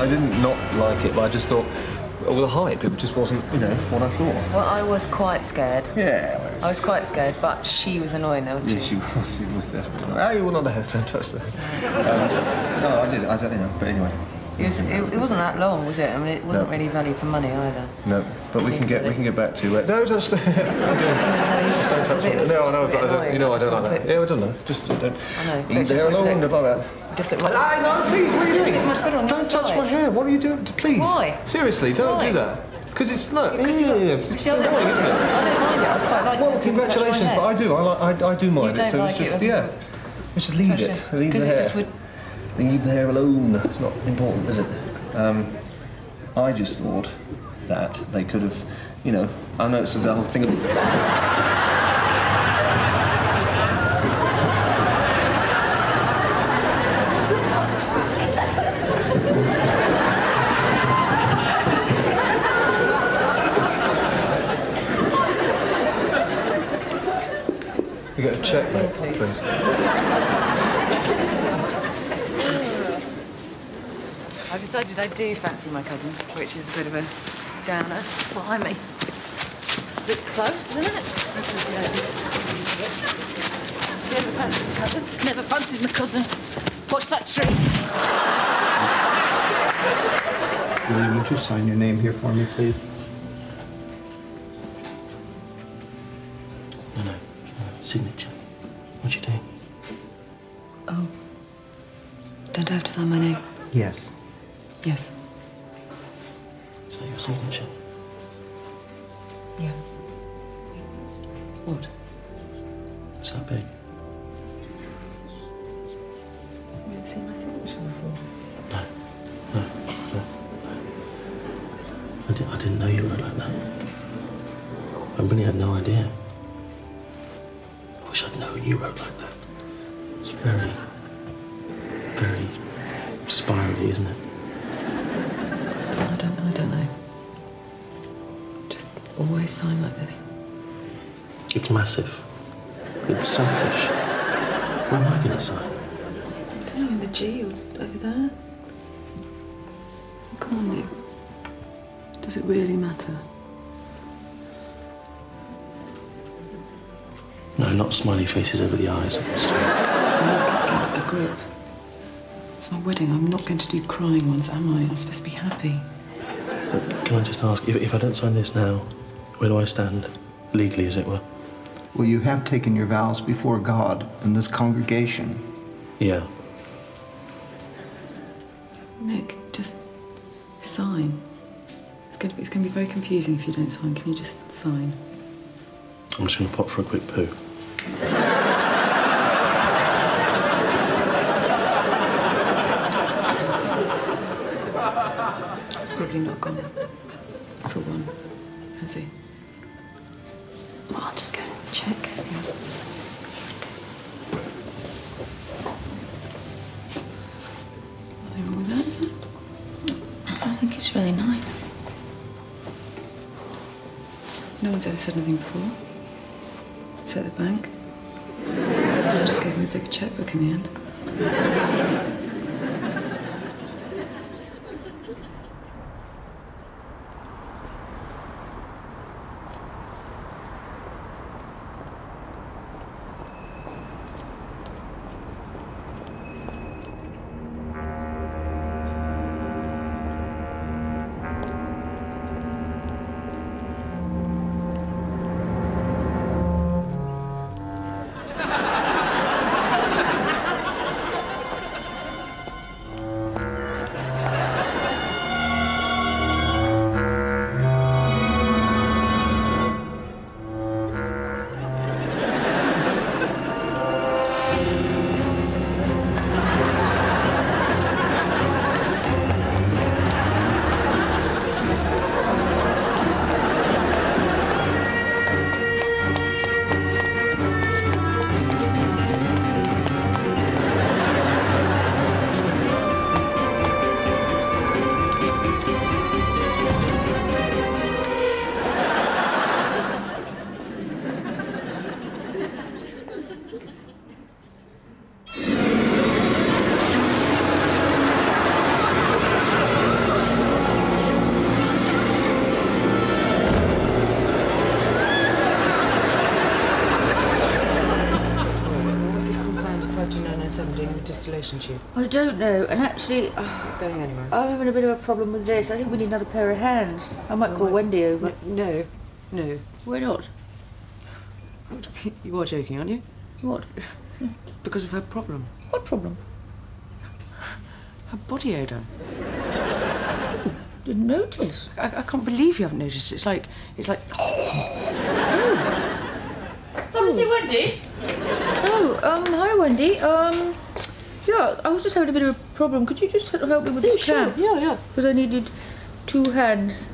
I didn't not like it, but I just thought, all the hype, it just wasn't, you know, what I thought. Well, I was quite scared. Yeah. I was quite scared, but she was annoying, though, wasn't she? Yeah, she was desperate. Oh, you will not have to touch her. No, I did, I don't know, but anyway. It wasn't that long, was it? I mean, it wasn't really value for money either. No, but we can get back to it. No, just don't touch it. No, you know, I don't like that. Yeah, I don't know. Just don't. I know. They're long about that. Just look. I know. Please, what are you doing? Don't touch my hair. What are you doing? Please. Why? Seriously, don't do that. Because it's look. Yeah, it's annoying, isn't it? I don't mind it. I quite like it. Well, congratulations, but I do. I do mind it. You don't like it? Yeah. Just leave it. Leave the hair. Leave the hair alone. It's not important, is it? I just thought that they could have, you know, I know it's the whole thing of... You got a check, mate, please. I've decided I do fancy my cousin, which is a bit of a downer behind me. A bit close, isn't it? Never fancied my cousin. Never fancied my cousin. Watch that tree. Julie, would you sign your name here for me, please? No, no. Signature. What you doing? Oh. Don't I have to sign my name? Yes. Yes. Is that your signature? Yeah. What? It's that big. Have you ever seen my signature before? No. No. No. I didn't know you were like that. I really had no idea. I wish I'd known you wrote like that. It's very, very spirally, isn't it? I don't know. Just always sign like this. It's massive. It's selfish. Where am I going to sign? I don't know, the G over there. Oh, come on, Nick. Does it really matter? No, not smiley faces over the eyes. I'm not going to a grip. It's my wedding. I'm not going to do crying ones, am I? I'm supposed to be happy. Can I just ask, if I don't sign this now, where do I stand, legally, as it were? Well, you have taken your vows before God and this congregation. Yeah. Nick, just sign. It's going to be very confusing if you don't sign. Can you just sign? I'm just going to pop for a quick poo. It's probably not gone. For one, has he? Well, I'll just go and check. Yeah. Nothing wrong with that, is there? I think it's really nice. No one's ever said anything before. Except the bank. I just gave him a big checkbook in the end. reaction to you? I don't know, and actually, not going anywhere. I'm having a bit of a problem with this. I think we need another pair of hands. I might call Wendy over. No, no. Why not? You are joking, aren't you? What? Because of her problem. What problem? Her body odour. Didn't notice. I can't believe you haven't noticed. It's like. Somebody see Wendy. Oh, hi Wendy. Yeah, I was just having a bit of a problem. Could you just help me with this can? Sure. Yeah, yeah. Because I needed two hands.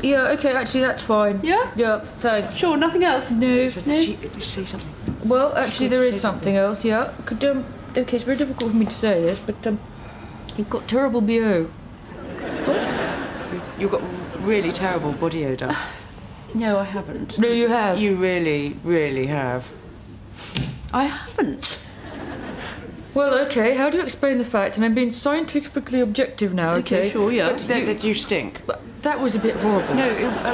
Yeah, okay, actually, that's fine. Yeah? Yeah, thanks. Sure, nothing else? No. Did you say something? Well, actually, there is something else, yeah. Could, okay, it's very difficult for me to say this, but, you've got terrible BO. What? You've got really terrible body odour. No, I haven't. No, you have. You really, really have. I haven't. Well, okay, how do you explain the fact, and I'm being scientifically objective now, okay? Okay, sure, yeah. That you stink. But that was a bit horrible. No,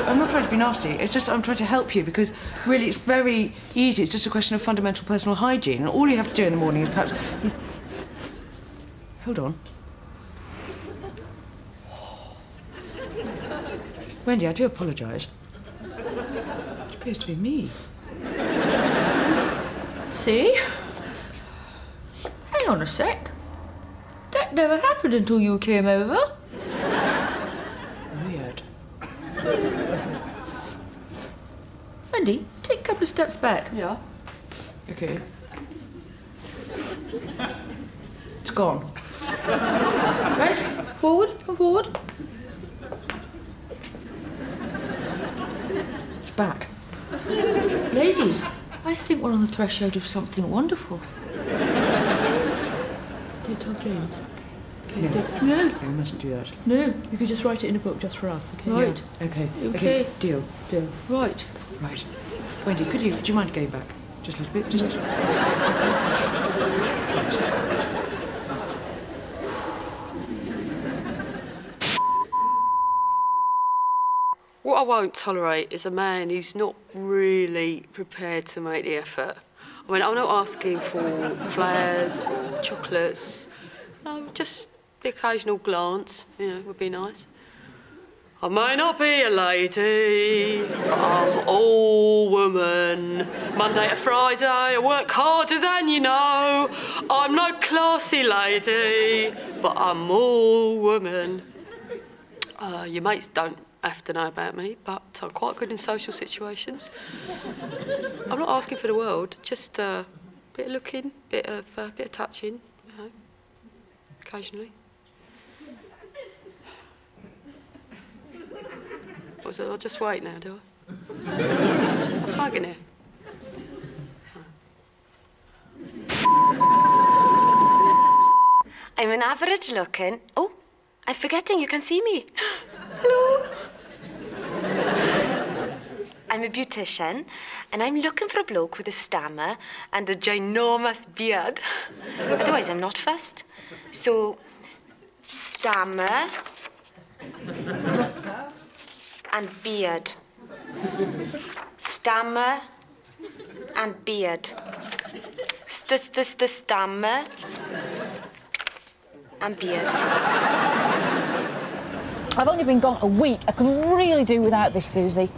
I'm not trying to be nasty. It's just I'm trying to help you because, really, it's very easy. It's just a question of fundamental personal hygiene. And all you have to do in the morning is perhaps... Hold on. Wendy, I do apologise. It appears to be me. See? Hang on a sec. That never happened until you came over. Weird. Wendy, take a couple of steps back. Yeah. Okay. It's gone. Right? Forward, come forward. It's back. Ladies, I think we're on the threshold of something wonderful. Don't tell James. Okay. No. No. You mustn't do that. No. You could just write it in a book just for us, okay? Right. Yeah. Okay. Okay. Deal. Deal. Right. Right. Wendy, could you? Do you mind going back? Just a little bit. Just. What I won't tolerate is a man who's not really prepared to make the effort. I mean, I'm not asking for flowers or chocolates. No, just the occasional glance, you know, would be nice. I may not be a lady, but I'm all woman. Monday to Friday, I work harder than you know. I'm no classy lady, but I'm all woman. Your mates don't have to know about me, but I'm quite good in social situations. I'm not asking for the world, just a bit of looking, bit of touching, you know, occasionally. What was it? I'll just wait now, do I? What's wagging here? I'm an average looking. Oh, I'm forgetting you can see me. Hello. I'm a beautician, and I'm looking for a bloke with a stammer and a ginormous beard. Otherwise, I'm not fussed. So, stammer and beard. Stammer and beard. Stammer and beard. I've only been gone a week. I could really do without this, Susie.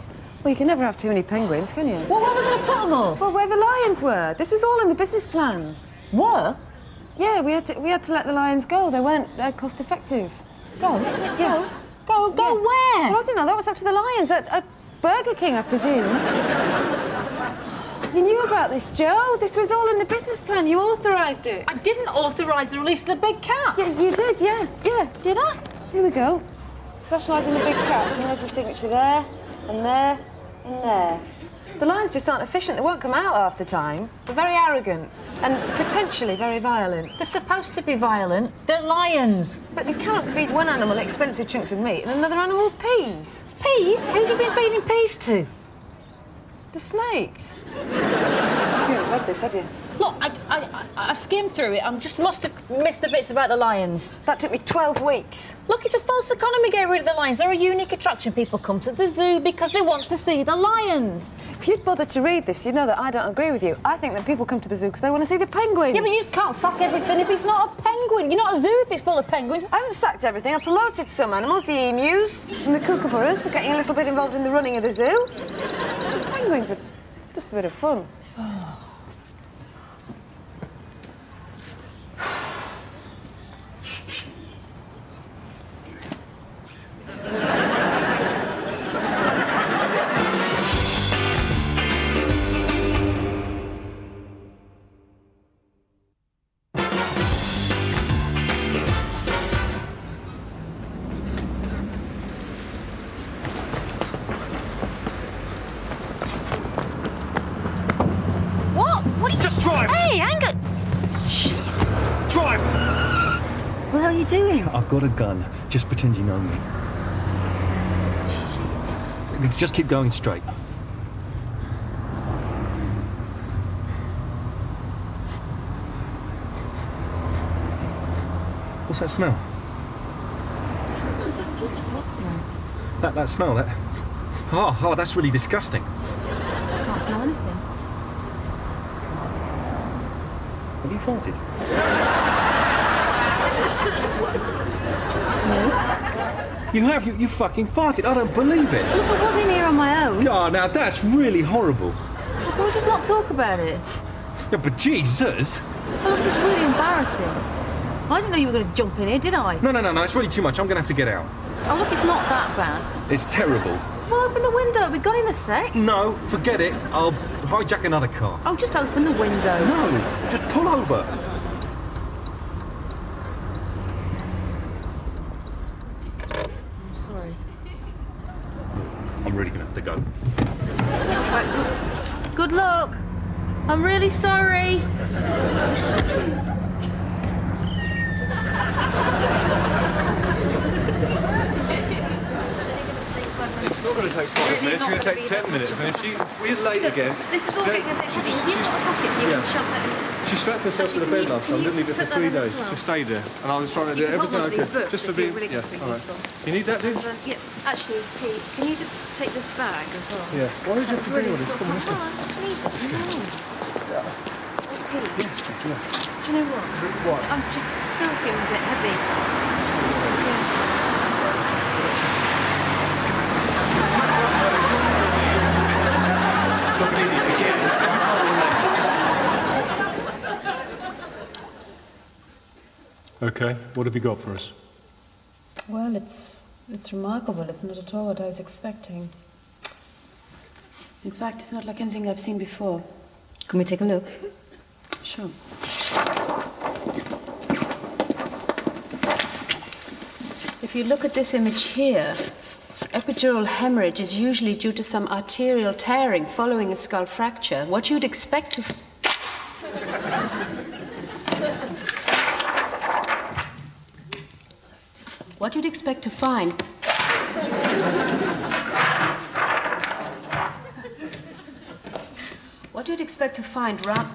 Well, you can never have too many penguins, can you? Well, where were we going to put them all? Well, where the lions were. This was all in the business plan. What? Yeah, we had to let the lions go. They weren't cost effective. Go? Yes. Go? Go where? Well, I don't know. That was up to the lions at Burger King, I presume. You knew about this, Jo. This was all in the business plan. You authorised it. I didn't authorise the release of the big cats. Yes, you did. Yeah. Yeah. Did I? Here we go. Rationalising the big cats, and there's a signature there, and there, and there. The lions just aren't efficient. They won't come out half the time. They're very arrogant and potentially very violent. They're supposed to be violent. They're lions. But they can't feed one animal expensive chunks of meat and another animal peas. Peas? Who have you been feeding peas to? The snakes. read this, have you? Look, I skimmed through it. I just must have missed the bits about the lions. That took me 12 weeks. Look, it's a false economy getting rid of the lions. They're a unique attraction. People come to the zoo because they want to see the lions. If you'd bothered to read this, you'd know that I don't agree with you. I think that people come to the zoo because they want to see the penguins. Yeah, but you just can't sack everything if it's not a penguin. You're not a zoo if it's full of penguins. I haven't sacked everything. I promoted some animals, the emus and the kookaburras, are getting a little bit involved in the running of the zoo. The penguins are just a bit of fun. I've got a gun. Just pretend you know me. Shit. Just keep going straight. What's that smell? What smell? That smell, that... Oh, that's really disgusting. I can't smell anything. Have you farted? No. You have? You fucking farted. I don't believe it. Look, I was in here on my own. Oh, now that's really horrible. Well, can we just not talk about it? Yeah, but Jesus! Well, look, it's really embarrassing. I didn't know you were going to jump in here, did I? No, it's really too much. I'm going to have to get out. Oh, look, it's not that bad. It's terrible. Well, open the window. We've gone in a sec. No, forget it. I'll hijack another car. Oh, just open the window. No, just pull over. Good luck. I'm really sorry. It's not going to take 5 minutes. It's going to take 10 minutes. And if we're late again, this is all getting a bit heavy. You've got a pocket. You can shove that in. She strapped herself to the bed last time. Didn't leave it for 3 days. She stayed there, and I was trying to do everything I could just for being. Yeah, all right. You need that, dude? Yeah. Actually, Pete, can you just take this bag as well? Yeah. Why did you have to bring all this? Come on, let's go. I just need it. Yeah. Pete. Yes, yeah. Do you know what? What? I'm just still feeling a bit heavy. Yeah. Okay. What have you got for us? Well, it's remarkable. It's not at all what I was expecting. In fact, it's not like anything I've seen before. Can we take a look? Sure. If you look at this image here, epidural hemorrhage is usually due to some arterial tearing following a skull fracture. What you'd expect to... What you'd expect to find round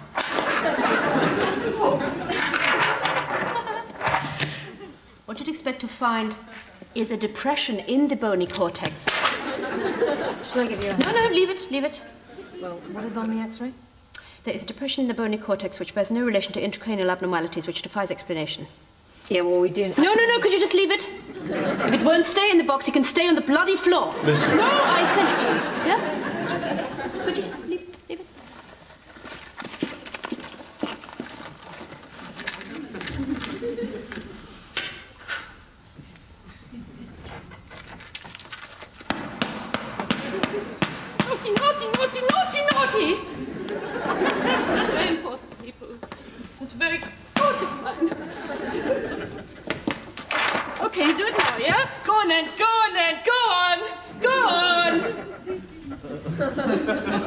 what you'd expect to find is a depression in the bony cortex. Shall I give you a hand? No, leave it. Well, what is on the x-ray? There is a depression in the bony cortex which bears no relation to intracranial abnormalities, which defies explanation. Yeah, well, we do... No, could you just leave it? If it won't stay in the box, it can stay on the bloody floor. Listen. No, I said it to you. Yeah? Could you just leave it? Naughty! It's very important, people. It's very important, man. Okay, do it now, yeah? Go on!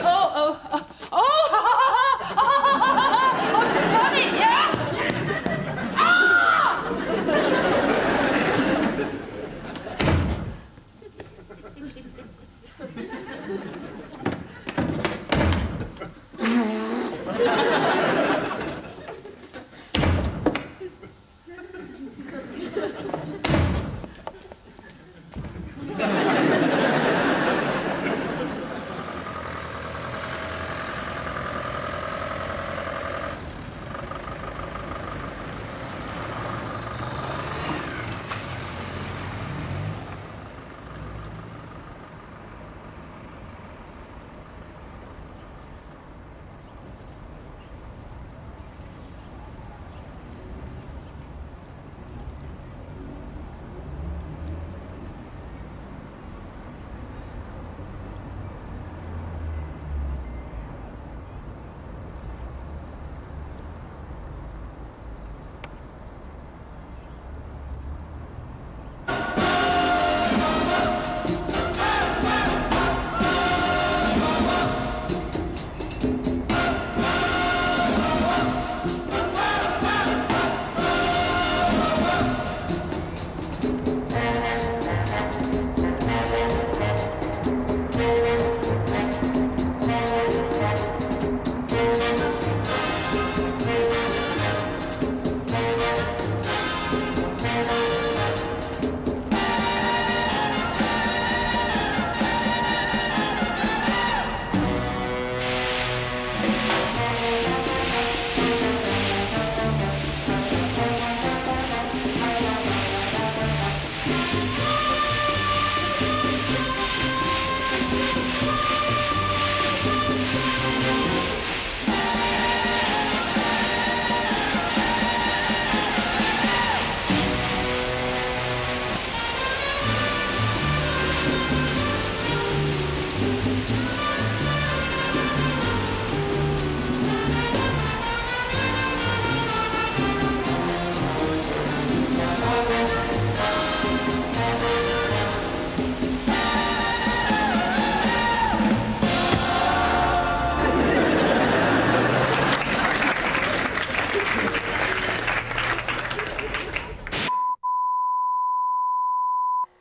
Oh, it's funny, yeah? Ah!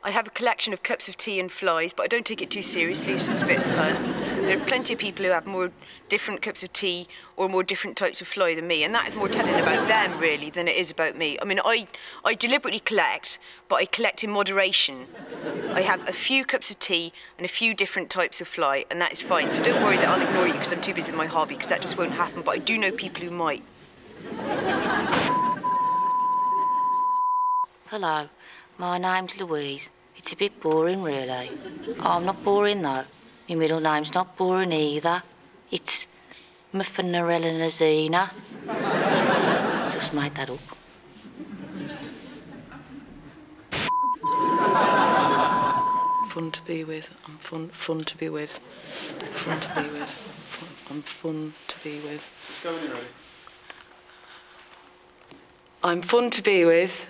I have a collection of cups of tea and flies, but I don't take it too seriously, it's just a bit of fun. There are plenty of people who have more different cups of tea or more different types of fly than me, and that is more telling about them, really, than it is about me. I mean, I deliberately collect, but I collect in moderation. I have a few cups of tea and a few different types of fly, and that is fine. So don't worry that I'll ignore you because I'm too busy with my hobby, because that just won't happen, but I do know people who might. Hello. My name's Louise. It's a bit boring, really. I'm not boring, though. My middle name's not boring either. It's Muffinarellanazina. Just made that up. Fun to be with. I'm fun. Fun to be with. Fun to be with. Fun, I'm fun to be with. Go when you're ready. I'm fun to be with.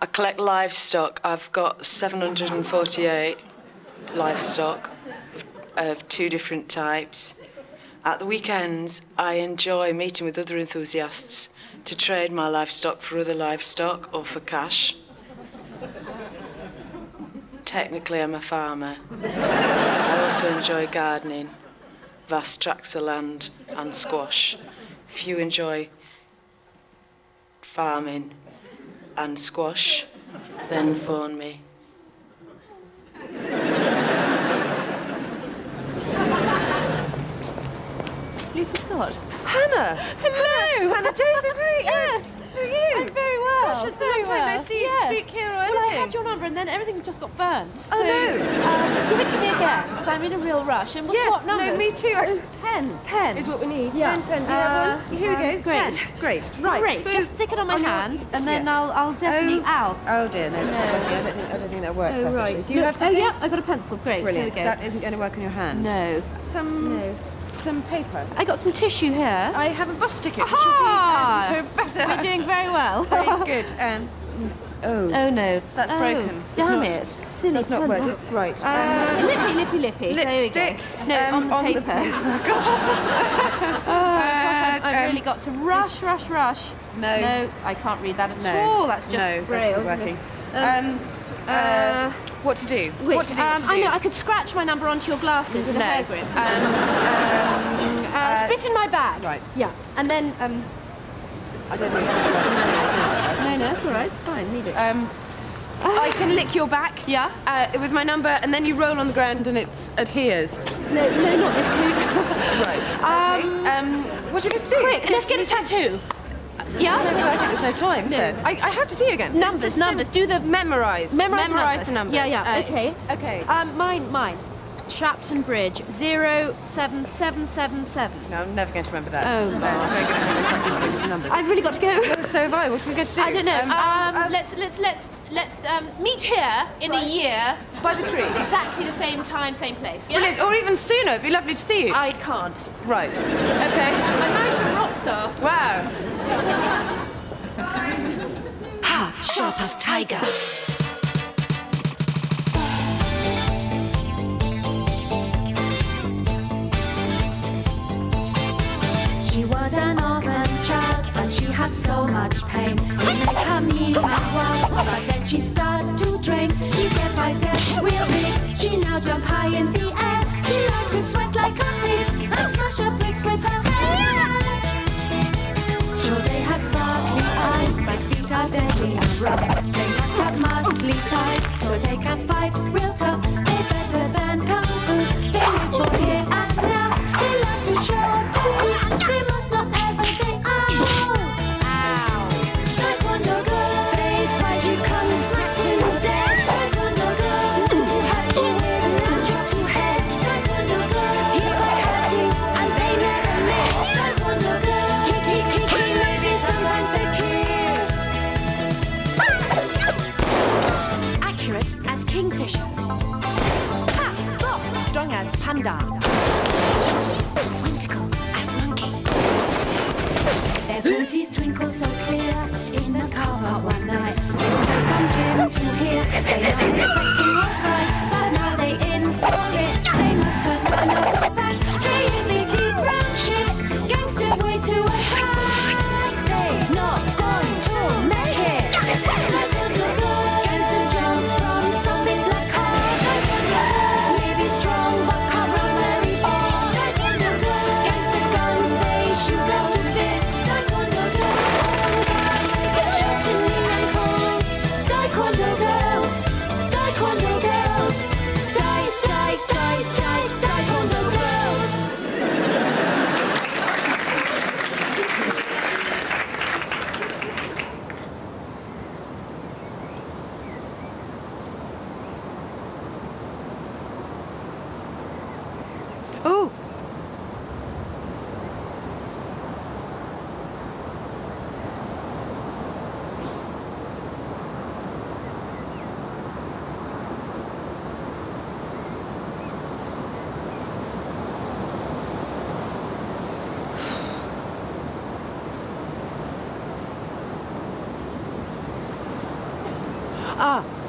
I collect livestock. I've got 748 livestock of two different types. At the weekends, I enjoy meeting with other enthusiasts to trade my livestock for other livestock or for cash. Technically, I'm a farmer. I also enjoy gardening, vast tracts of land and squash. If you enjoy farming and squash, then phone me. Lucy Scott. Hannah! Hello! Hannah Joseph, yes. How are you? I'm very well. Gosh, it's a long time no see you to speak here or anything. Well, I had your number and then everything just got burnt. Oh, so, no. Give it to me again, because I'm in a real rush. And we'll swap numbers. Yes, no, me too. Pen is what we need. Yeah. Pen, do you have one? Here we go. Great. Pen. Great. Right. Great. So just stick it on my hand, and then I'll definitely out. Oh, dear, no. I don't think that works. Oh, right. Do you have something? Oh, yeah, I've got a pencil. Great. Brilliant. That isn't going to work on your hand. No. Some paper. I got some tissue here. I have a bus ticket. Aha! Which will be better. We're doing very well. Very good. Oh no, that's broken. Damn it! Silly. That's not working. Right. Lippy. Lipstick. There we go. No, on the paper. Oh gosh. I've really got to rush. No, I can't read that at all. That's just braille. That's working. What to do? I know, I could scratch my number onto your glasses with a hair grip. Spit in my bag. Right. Yeah. And then, I don't think it's going to work. No, That's all right. Fine. Leave it. I can lick your back. Yeah. With my number, and then you roll on the ground, and it adheres. No, no, not this coat. Right. Okay. What are we going to do? Quick, let's get a tattoo. Yeah. I think there's no time. No. So I have to see you again. Numbers. Numbers. Do the memorize. Memorize the numbers. Yeah. Yeah. Okay. Okay. Mine. Shapton Bridge, 07777. No, I'm never going to remember that. Oh, no, gosh. I've really got to go. So have I. What are we going to do? I don't know. Let's meet here in a year. By the tree. It's exactly the same time, same place. Yeah? Brilliant. Or even sooner. It'd be lovely to see you. I can't. Right. OK. I'm married to a rock star. Wow. Ha! Sharp as tiger. She was an orphan child, but she had so much pain in the coming world. But then she started to train. She kept herself real big. She now jumped high in the air. She liked to sweat like a pig and smash her bricks with her hair. Sure, they have sparkly eyes, but feet are deadly and rough. They must have muscly thighs, so they can fight real tough. They're better than kung fu. They live for here and now. They love to show off their teeth. They must not ever say ow. Ow. Taekwondo girl, faith, why'd you come and smack to your death? Taekwondo girl, to have you with a natural to head. Taekwondo girl, here I had you, and they never miss. Taekwondo girl, kick, maybe sometimes they kiss. Accurate as kingfisher. Ha! Bob. Strong as panda. Whimsical as monkey. Their booties twinkle so clear in the car park one night. They stand from gym to here. They weren't expecting a fight, but now they in for it. They must turn the look back. They in big deep round shit. Gangsters way to attack. They not going to make it. Gangsters jump from something black hole. Maybe strong, but can't run very far. You go to bits. Taekwondo girls, they get shot in the ankles. Taekwondo girls, Taekwondo girls, Taekwondo girls. Ooh. Ah.